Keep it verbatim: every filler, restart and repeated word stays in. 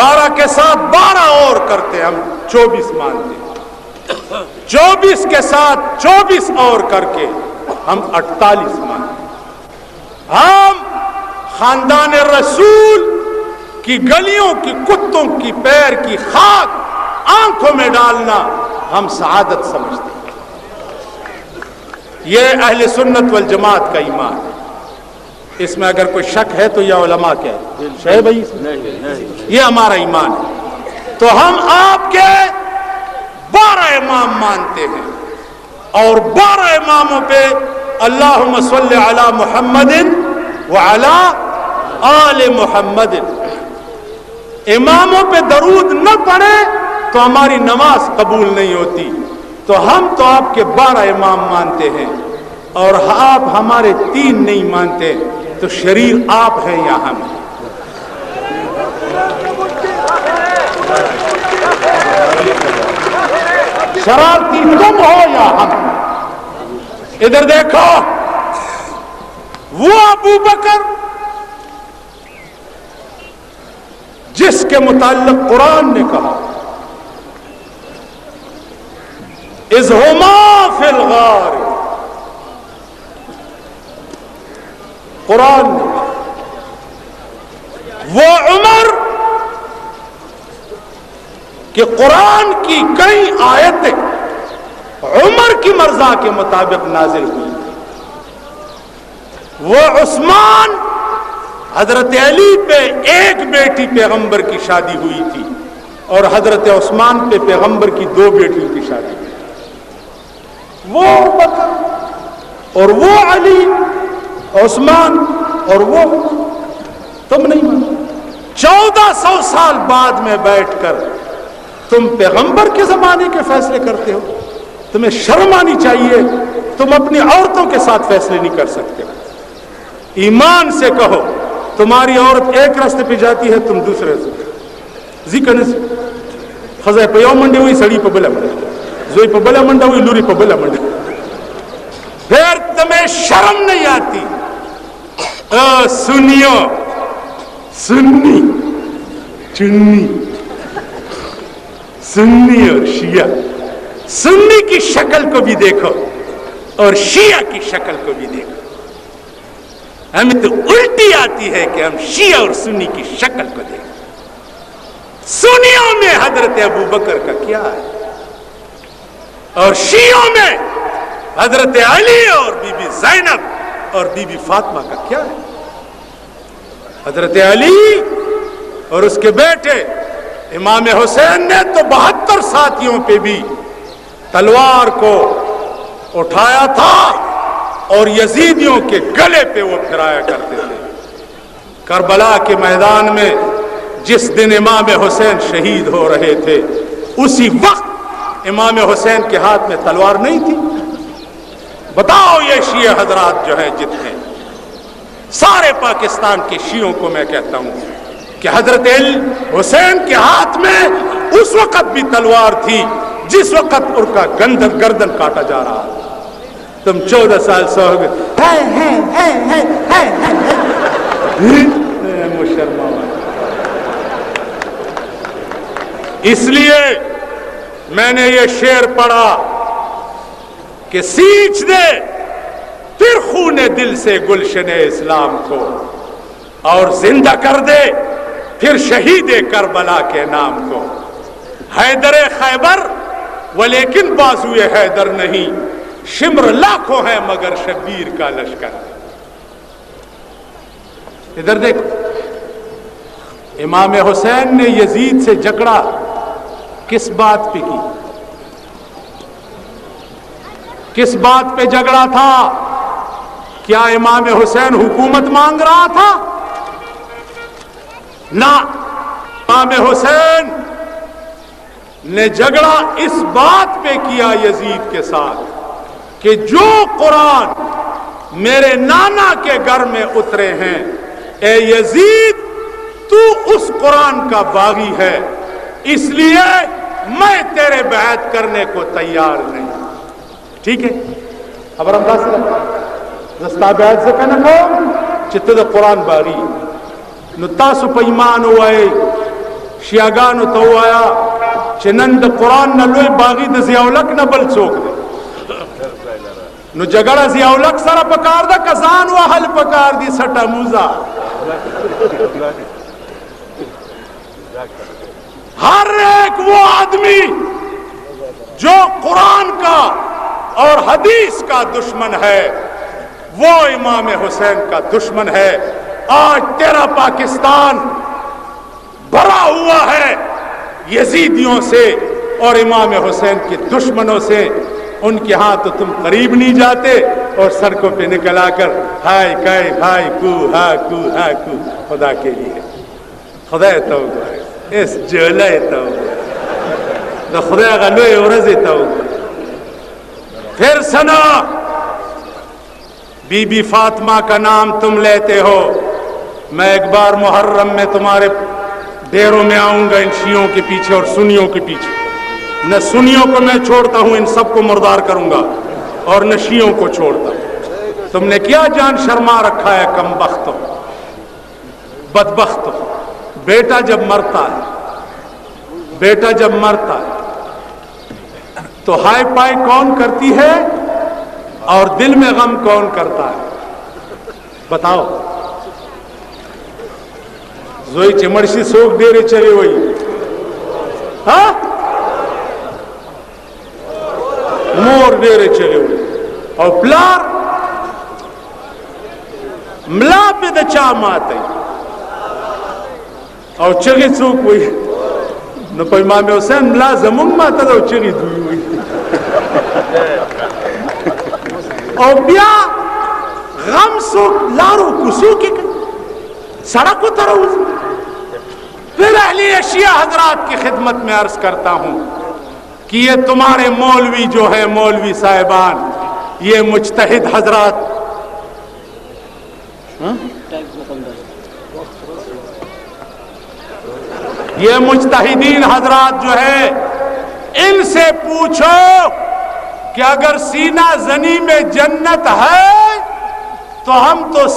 बारह के साथ बारह और करते, हम चौबीस मानते, चौबीस के साथ चौबीस और करके हम अड़तालीस मानते। हम खानदान रसूल की गलियों की कुत्तों की पैर की खाक आंखों में डालना हम सआदत समझते हैं। यह अहले सुन्नत वल जमात का ईमान है। इसमें अगर कोई शक है तो यह उलमा क्या है भाई, यह हमारा ईमान है। तो हम आपके बारह इमाम मानते हैं और बारह इमामों पे अल्लाहुम्मा सल्ली अला मुहम्मदिन व अला आले मुहम्मदिन, इमामों पे दरूद न पड़े तो हमारी नमाज कबूल नहीं होती। तो हम तो आपके बारह इमाम मानते हैं और आप हमारे तीन नहीं मानते, तो शरीर आप है या हम है? शरारती तुम हो या हम? इधर देखो, वो अबू बकर जिसके मुताल्लिक कुरान ने कहा इज़ हुमा फिल गार, कुरान ने कहा। वो उमर कि कुरान की कई आयतें उमर की मर्जा के मुताबिक नाजिल हुई। वो उस्मान, हजरत अली पे एक बेटी पैगंबर की शादी हुई थी और हजरत उस्मान पे पैगंबर की दो बेटियों की शादी हुई। वो बकर और वो अली, उस्मान और वो, तुम नहीं मानो। चौदह सौ साल बाद में बैठकर तुम पैगंबर के जमाने के फैसले करते हो, तुम्हें शर्म आनी चाहिए। तुम अपनी औरतों के साथ फैसले नहीं कर सकते। ईमान से कहो, तुम्हारी औरत एक रास्ते पे जाती है, तुम दूसरे रास्ते पे। जिक्र खजा पयो मंडे हुई, सड़ी पे बला मंडे, जोई पे बला मंडा हुई, लूरी पे बला मंडे, फिर तुम्हें शर्म नहीं आती। ओ सुनियो, सुन्नी चुन्नी, सुन्नी और शिया, सुन्नी की शक्ल को भी देखो और शिया की शक्ल को भी देखो। हमें तो उल्टी आती है कि हम शिया और सुन्नी की शक्ल को देखें। सुन्नियों में हजरत अबू बकर का क्या है और शियों में हजरत अली और बीबी ज़ैनब और बीबी फातिमा का क्या है। हजरत अली और उसके बेटे इमाम हुसैन ने तो बहत्तर साथियों पे भी तलवार को उठाया था और यजीदियों के गले पे वो फिराया करते थे। करबला के मैदान में जिस दिन इमाम हुसैन शहीद हो रहे थे, उसी वक्त इमाम हुसैन के हाथ में तलवार नहीं थी। बताओ, ये शिया हजरात जो हैं जितने, सारे पाकिस्तान के शियों को मैं कहता हूँ कि हजरत हुसैन के हाथ में उस वक्त भी तलवार थी जिस वक्त उनका गंदर गर्दन काटा जा रहा था। तुम चौदह साल से हो गए। इसलिए मैंने ये शेर पढ़ा कि सींच दे फिर खूने दिल से गुलशन इस्लाम को और जिंदा कर दे फिर शहीद करबला के नाम को। हैदर खैबर वो लेकिन बाजुए हैदर नहीं, शिमर लाखों है मगर शब्बीर का लश्कर। इधर देखो, इमाम हुसैन ने यजीद से जकड़ा किस बात पे की, किस बात पे झगड़ा था? क्या इमाम हुसैन हुकूमत मांग रहा था? ना, इमाम हुसैन ने झगड़ा इस बात पे किया यजीद के साथ कि जो कुरान मेरे नाना के घर में उतरे हैं, ए यजीद तू उस कुरान का बागी है, इसलिए मैं तेरे बैत करने को तैयार नहीं। ठीक है, अब अंदाज दस्ता बैत से कहना कहो चित्त कुरान बागी नुतासु पैमान हुए شیعاګانو ته وایا چې نن د قرآن نه لوی باغي د ضیاءالحق نه بل څوک دی. نو جګړه ضیاءالحق سره پکار ده کسان وهل پکار دي سټه موزه. हर एक वो आदमी जो कुरान का और हदीस का दुश्मन है वो इमाम हुसैन का दुश्मन है. आज तेरा पाकिस्तान भरा हुआ है यजीदियों से और इमाम हुसैन के दुश्मनों से. उनके हाथ तो तुम करीब नहीं जाते और सड़कों पे निकल आकर हाय काय हाय कू हा कू हा कू. खुदा के लिए खुदा तो इस जले तो न खुदा का लोए औरजे तो. फिर सना बीबी फातिमा का नाम तुम लेते हो. मैं एक बार मुहर्रम में तुम्हारे डेरों में आऊंगा इन शियों के पीछे और सुनियों के पीछे. न सुनियों को मैं छोड़ता हूँ, इन सबको मुर्दार करूंगा और न शियों को छोड़ता हूँ. तुमने क्या जान शर्मा रखा है कमबख्तों बदबख्तों. बेटा जब मरता है बेटा जब मरता है तो हाय पाय कौन करती है और दिल में गम कौन करता है बताओ. जोई चिमड़सी सोख डेरे चले वही हा मोर डेरे चले हुए और प्लार मिला पे दचा माते और चिड़ी चूक हुई न कोई मामे हुसैन मिला जमुंग माता तो चिड़ी धुई हुई और बिया गम सो लारू कुसू की सड़क उतर. फिर अहले एशिया हजरात की खिदमत में अर्ज करता हूं कि ये तुम्हारे मौलवी जो है मौलवी साहिबान ये मुज्तहिद हजरात ये मुज्तहिदीन हजरात जो है इनसे पूछो कि अगर सीना जनी में जन्नत है तो हम तो